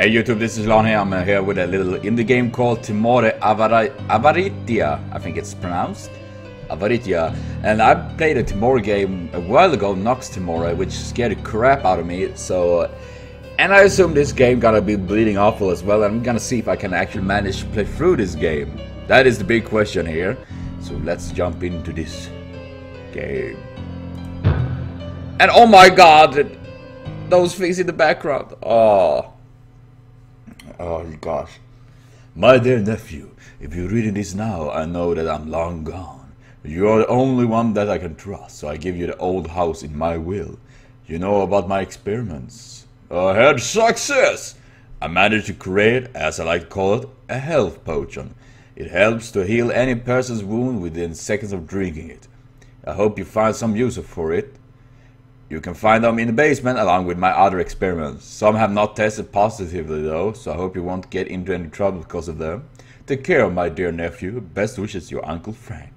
Hey YouTube, this is Lon here. I'm here with a little indie game called Timore Avaritia, I think it's pronounced Avaritia. And I played a Timore game a while ago, Nox Timore, which scared the crap out of me. So, and I assume this game gonna be bleeding awful as well. And I'm gonna see if I can actually manage to play through this game. That is the big question here. So let's jump into this game. And oh my god, those things in the background. Oh. Oh gosh. My dear nephew, if you're reading this now, I know that I'm long gone. You're the only one that I can trust, so I give you the old house in my will. You know about my experiments. I had success! I managed to create, as I like to call it, a health potion. It helps to heal any person's wound within seconds of drinking it. I hope you find some use for it. You can find them in the basement along with my other experiments. Some have not tested positively though, so I hope you won't get into any trouble because of them. Take care of my dear nephew. Best wishes, your Uncle Frank.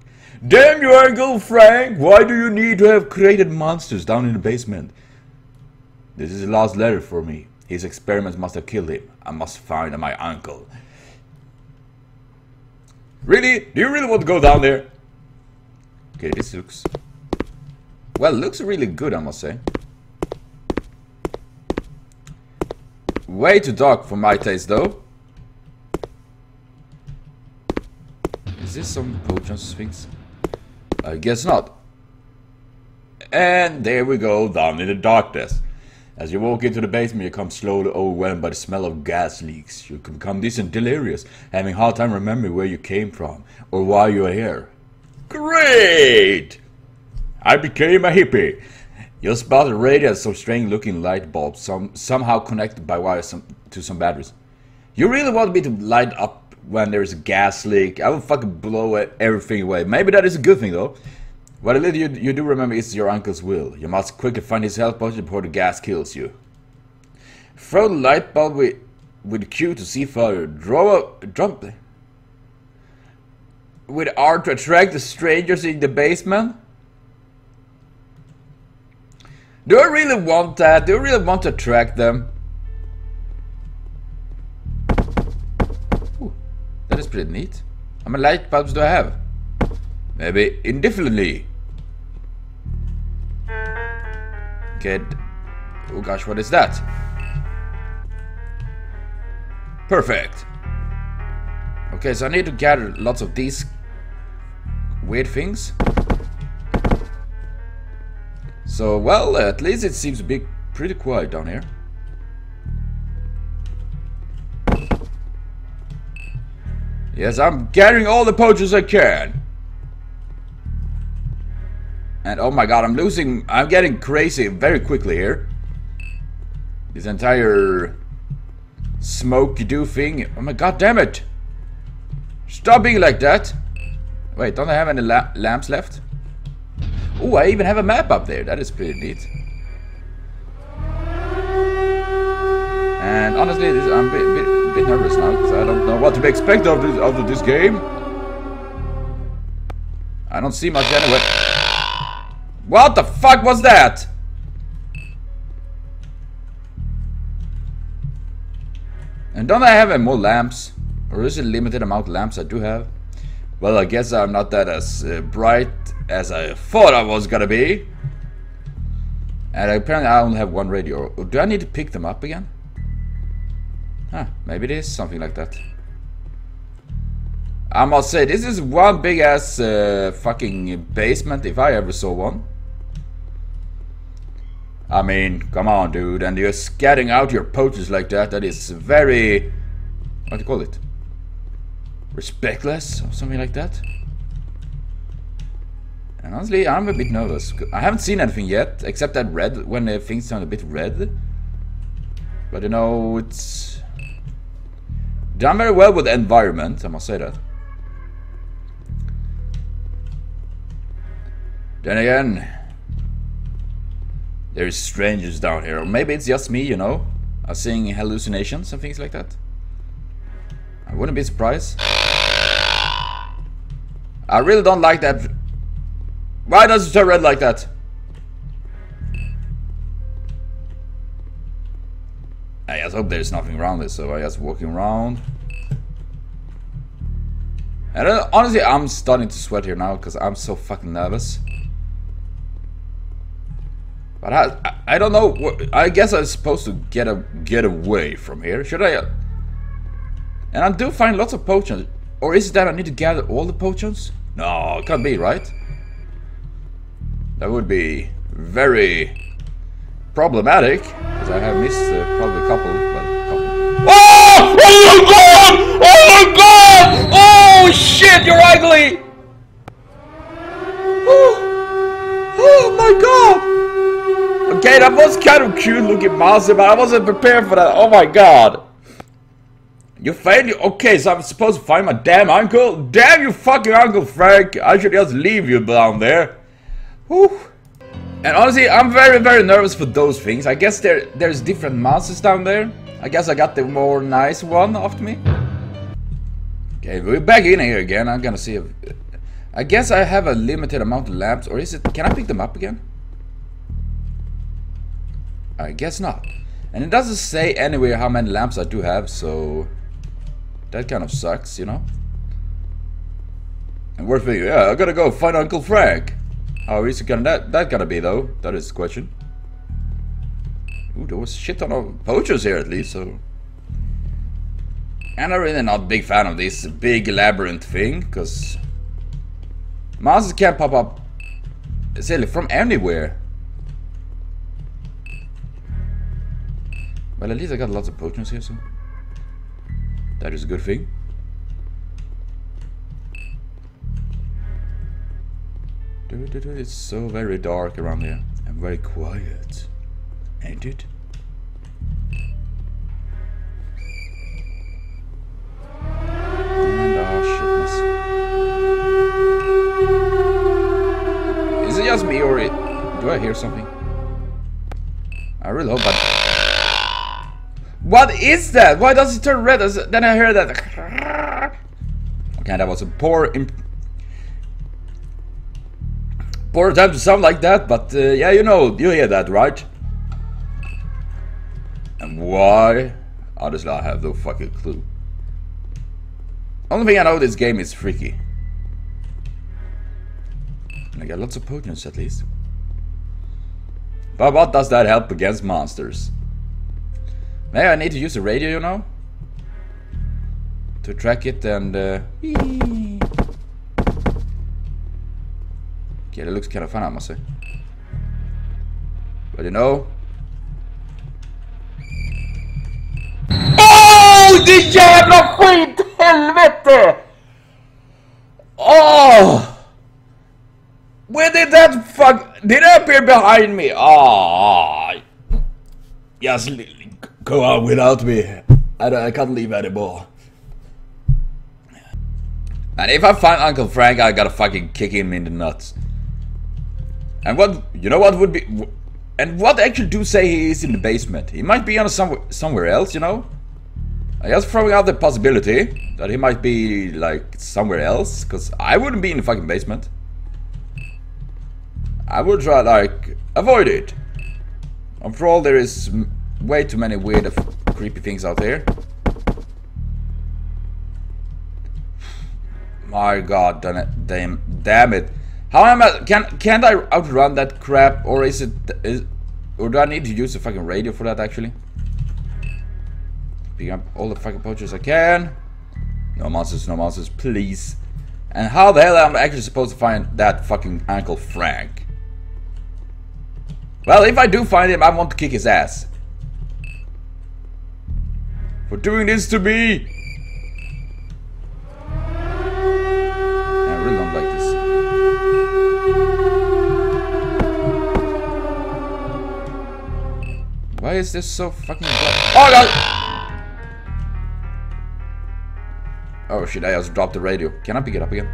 Damn you, Uncle Frank! Why do you need to have created monsters down in the basement? This is the last letter for me. His experiments must have killed him. I must find my uncle. Really? Do you really want to go down there? Okay, this looks... well, looks really good, I must say. Way too dark for my taste, though. Is this some potion sphinx? I guess not. And there we go, down in the darkness. As you walk into the basement, you come slowly overwhelmed by the smell of gas leaks. You can become decent delirious, having a hard time remembering where you came from or why you are here. Great! I became a hippie. You spot a radio, some strange-looking light bulb, somehow connected by wires to some batteries. You really want me to light up when there is a gas leak? I will fucking blow everything away. Maybe that is a good thing though. What a little you do remember is your uncle's will. You must quickly find his health potion before the gas kills you. Throw the light bulb with Q to see further. Drop with R to attract the strangers in the basement. Do I really want that? Do I really want to attract them? Ooh, that is pretty neat. How many light bulbs do I have? Maybe indefinitely. Okay. Oh gosh, what is that? Perfect. Okay, so I need to gather lots of these weird things. So, well, at least it seems to be pretty quiet down here. Yes, I'm gathering all the potions I can. And oh my god, I'm getting crazy very quickly here. This entire smoke-do thing. Oh my god, damn it! Stop being like that! Wait, don't I have any lamps left? Oh, I even have a map up there. That is pretty neat. And honestly, I'm a bit nervous now because I don't know what to expect of this game. I don't see much anyway. What the fuck was that? And don't I have any more lamps? Or is it a limited amount of lamps I do have? Well, I guess I'm not that as bright as I thought I was gonna be. And apparently I only have one radio. Do I need to pick them up again? Huh, maybe it is something like that. I must say, this is one big ass fucking basement if I ever saw one. I mean, come on dude, and you're scattering out your potions like that. That is very... what do you call it? Respectless or something like that. And honestly, I'm a bit nervous. I haven't seen anything yet, except that red, when things turn a bit red. But you know, it's done very well with the environment, I must say that. Then again, there's strangers down here, or maybe it's just me, you know. I'm seeing hallucinations and things like that. I wouldn't be surprised. I really don't like that. Why does it turn red like that? I just hope there's nothing around it, so I just walking around. And honestly, I'm starting to sweat here now because I'm so fucking nervous. But I don't know. I guess I'm supposed to get away from here. Should I? And I do find lots of potions. Or is it that I need to gather all the potions? No, it can't be, right? That would be very problematic. Because I have missed probably a couple, but a couple. Oh! Oh my god! Oh my god! Oh shit, you're ugly! Oh, oh my god! Okay, that was kind of cute looking monster, but I wasn't prepared for that. Oh my god. You failed? Okay, so I'm supposed to find my damn uncle? Damn you fucking Uncle Frank. I should just leave you down there. Whew. And honestly, I'm very nervous for those things. I guess there's different monsters down there. I guess I got the more nice one after me. Okay, we're back in here again. I'm gonna see if... I guess I have a limited amount of lamps, or is it... Can I pick them up again? I guess not. And it doesn't say anywhere how many lamps I do have, so that kind of sucks, you know. And we're thinking, yeah, I gotta go find Uncle Frank. How easy can that gotta be though? That is the question. Ooh, there was shit ton of poachers here at least, so. And I'm really not a big fan of this big labyrinth thing, because monsters can't pop up silly from anywhere. Well, at least I got lots of potions here, so that is a good thing. It's so very dark around here and very quiet, ain't it? And oh shitness. Is it just me or do I hear something? I really hope I... What is that? Why does it turn red? Then I heard that. Okay, that was a poor attempt to sound like that, but yeah, you know, you hear that, right? And why? Honestly, I have no fucking clue. Only thing I know, this game is freaky. And I got lots of potions at least. But what does that help against monsters? Maybe I need to use the radio, you know, to track it and... Okay, that looks kind of fun, I must say. But you know... Oh, det jävla skit, helvete! Oh! Where did that fuck... Did it appear behind me? Oh! Yes, go out without me. I can't leave anymore. And if I find Uncle Frank, I gotta fucking kick him in the nuts. And what, you know what would be... And what actually do say he is in the basement? He might be on somewhere else, you know? I just throwing out the possibility that he might be, like, somewhere else. Because I wouldn't be in the fucking basement. I would try, like, avoid it. After all, there is... way too many weird creepy things out there. My god, damn it. How am I, can't I outrun that crap, or is it, or do I need to use the fucking radio for that actually? Pick up all the fucking poachers I can. No monsters, please. And how the hell am I actually supposed to find that fucking Uncle Frank? Well, if I do find him, I want to kick his ass. For doing this to me! I really don't like this. Why is this so fucking black? Oh god! Oh shit, I just dropped the radio. Can I pick it up again?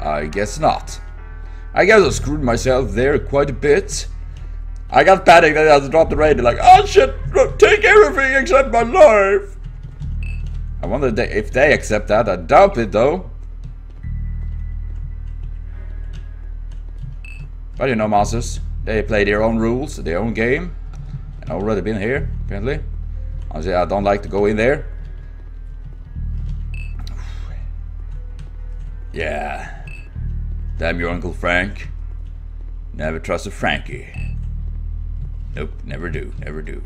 I guess not. I guess I screwed myself there quite a bit. I got panicked and I just dropped the radio like, oh shit, take everything except my life. I wonder if they accept that. I doubt it though. But you know, monsters, they play their own rules, their own game. I already been here, apparently. I don't like to go in there. Yeah. Damn your Uncle Frank. Never trust a Frankie. Nope, never do, never do.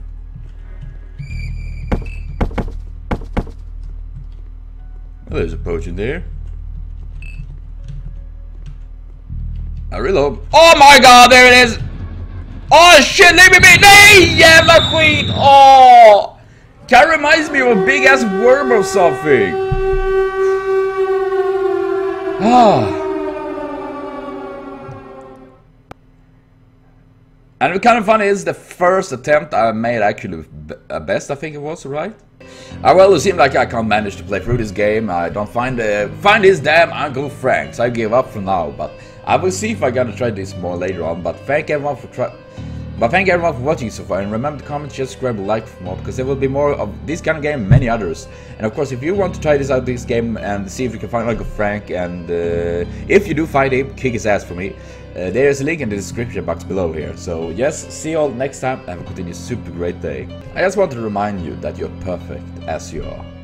Well, there's a poach in there. I really hope. Oh my god, there it is! Oh shit, leave me be! Nay, yeah, my queen! Oh! That reminds me of a big ass worm or something. Ah. And it kind of funny is the first attempt I made actually best, I think it was, right? I well, it seemed like I can't manage to play through this game. I don't find his damn Uncle Frank, so I give up for now. But I will see if I gotta try this more later on. But thank everyone for watching so far. And remember to comment, just subscribe, like for more, because there will be more of this kind of game, many others. And of course, if you want to try this out, this game, and see if you can find Uncle Frank, and if you do find him, kick his ass for me. There is a link in the description box below here. So yes, see you all next time and have a continued super great day. I just want to remind you that you're perfect as you are.